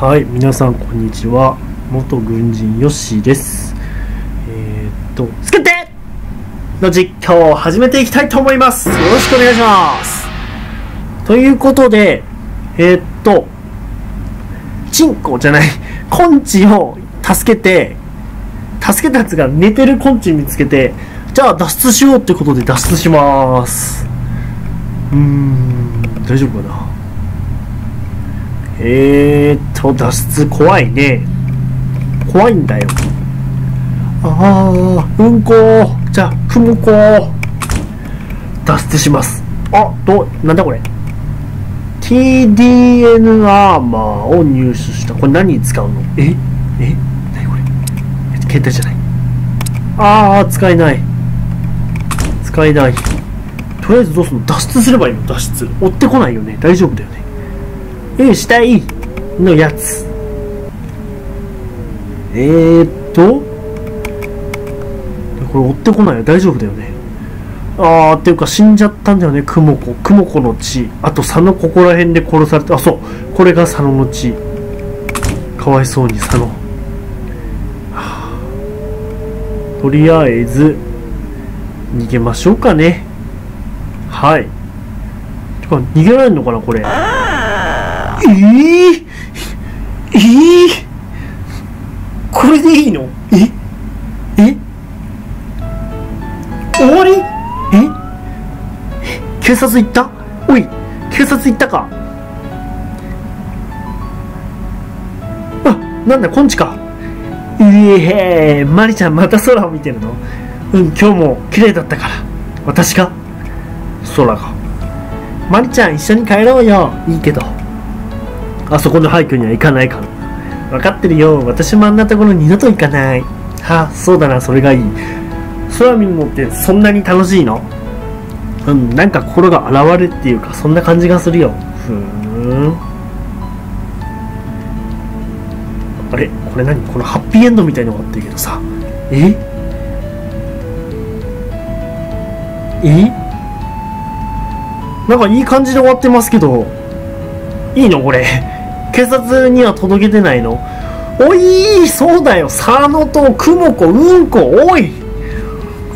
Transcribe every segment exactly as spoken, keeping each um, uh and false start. はい、皆さんこんにちは。元軍人ヨッシーです。えー、っと、スケッテの実況を始めていきたいと思います。よろしくお願いします。ということで、えー、っと、チンコじゃない、根治を助けて、助けたやつが寝てる根治見つけて、じゃあ脱出しようってことで脱出しまーす。うーん、大丈夫かな。えーっと、脱出怖いね。怖いんだよ。ああ、うんこー。じゃあ、ふむこー。脱出します。あ、どう、なんだこれ。ティーディーエヌ アーマーを入手した。これ何に使うの？え？え？何これ？携帯じゃない。ああ、使えない。使えない。とりあえずどうすんの？脱出すればいいの？脱出。追ってこないよね。大丈夫だよね。うん、死体のやつ。えーっと、これ追ってこないよ。大丈夫だよね。あー、っていうか死んじゃったんだよね、クモコ。クモコの血。あと、佐野ここら辺で殺された。あ、そう。これが佐野の血。かわいそうに、佐野。はあ、とりあえず、逃げましょうかね。はい。てか、逃げられんのかな、これ。ええええ、これでいいの？ええ、終わり？え、警察行った？おい、警察行ったか？あ、なんだ、こんちか。いえ、マリちゃんまた空を見てるの？うん、今日も綺麗だったから。私が？空が。マリちゃん一緒に帰ろうよ。いいけど。あそこの廃墟には行かないから。分かってるよ。私もあんなところに二度と行かない。はあ、そうだな、それがいい。空見るのってそんなに楽しいの？うん、なんか心が洗われっていうか、そんな感じがするよ。ふーん。あれ？これ何？このハッピーエンドみたいのがあってるけどさ。え？え？なんかいい感じで終わってますけど、いいのこれ？警察には届けてないの？おいー、そうだよ、佐野とクモコ、うんこ、おい、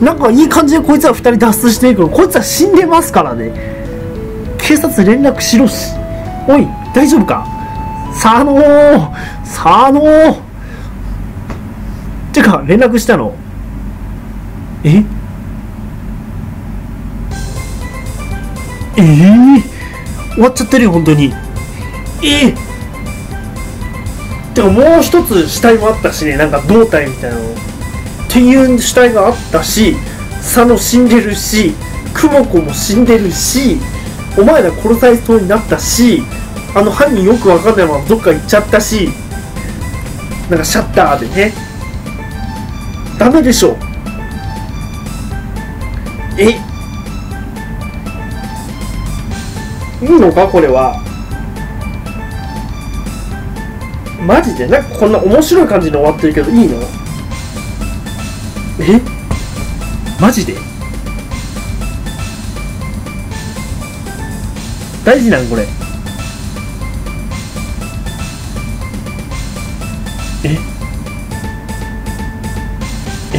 なんかいい感じでこいつらふたり脱出していくの。こいつら死んでますからね。警察連絡しろし。おい、大丈夫か？佐野ー、佐野ー。てか連絡したの？ええー、終わっちゃってるよ本当に。ええ、でももう一つ死体もあったしね、なんか胴体みたいなのっていう死体があったし、佐野死んでるし、クモコも死んでるし、お前ら殺されそうになったし、あの犯人よくわかんないままどっか行っちゃったし、なんかシャッターでね。ダメでしょ。え、いいのかこれは？マジでなんかこんな面白い感じで終わってるけどいいの？え？マジで？大事なんこれ？え？え？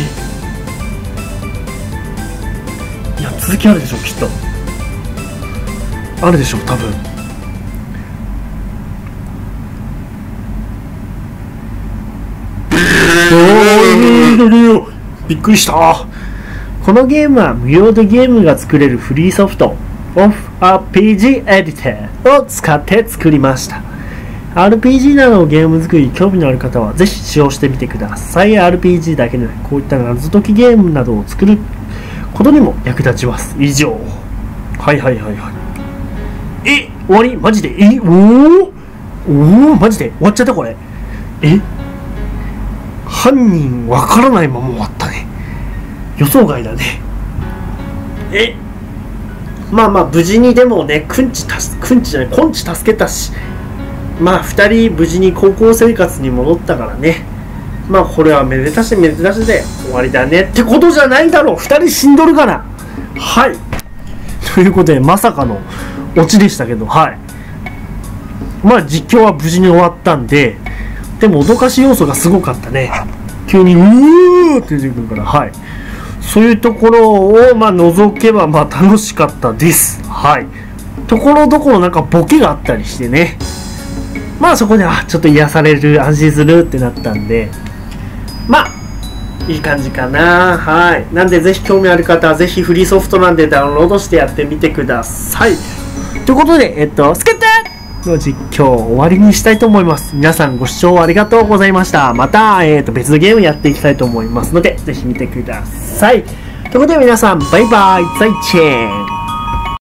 いや、続きあるでしょきっと。あるでしょ多分。びっくりした。このゲームは無料でゲームが作れるフリーソフト オフアールピージー エディターを使って作りました。 アールピージー などのゲーム作りに興味のある方はぜひ使用してみてください。 アールピージー だけでこういった謎解きゲームなどを作ることにも役立ちます。以上。はいはいはいはい。え、終わり？マジで？え、おーおー、マジで終わっちゃったこれ？え、犯人わからないまま終わったね。予想外だね。え、まあまあ無事にでもね、くんちたす、くんちじゃない、こんち助けたし、まあふたり無事に高校生活に戻ったからね。まあこれはめでたしめでたしで終わりだねってことじゃないだろう。ふたり死んどるから。はい、ということでまさかのオチでしたけど、はい。まあ実況は無事に終わったんで、でも脅かし要素がすごかったね。急にうーって出てくるから、はい。そういうところをまあ除けばまあ楽しかったです。はい。ところどころなんかボケがあったりしてね。まあそこであちょっと癒される、安心するってなったんで、まあいい感じかな。はい。なんでぜひ興味ある方はぜひフリーソフトなんでダウンロードしてやってみてください。ということで、えっと、スケッターの実況を終わりにしたいと思います。皆さんご視聴ありがとうございました。また、えっと、別のゲームやっていきたいと思いますので、ぜひ見てください。ということで皆さん、バイバイ、再見。